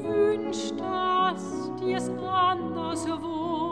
Wünscht, dass dir's anders wurde.